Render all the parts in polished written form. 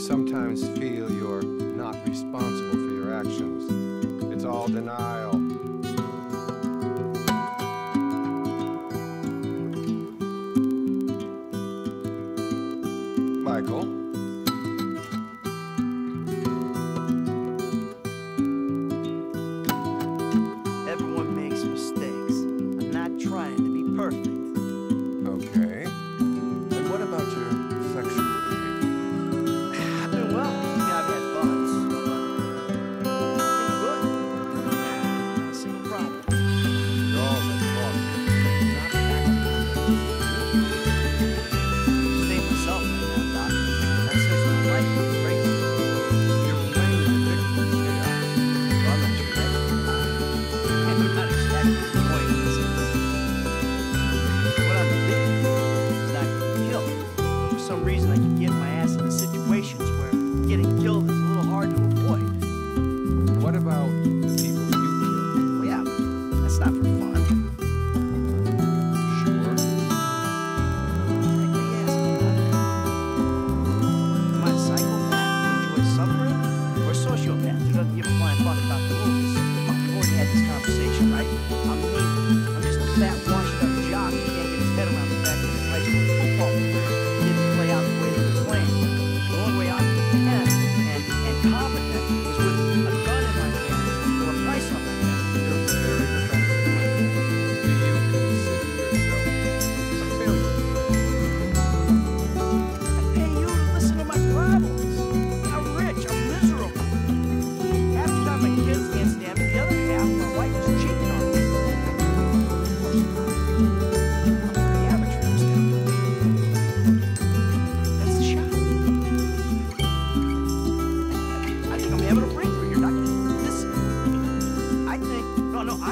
sometimes feel you're not responsible for your actions. It's all denial. Michael.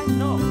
No.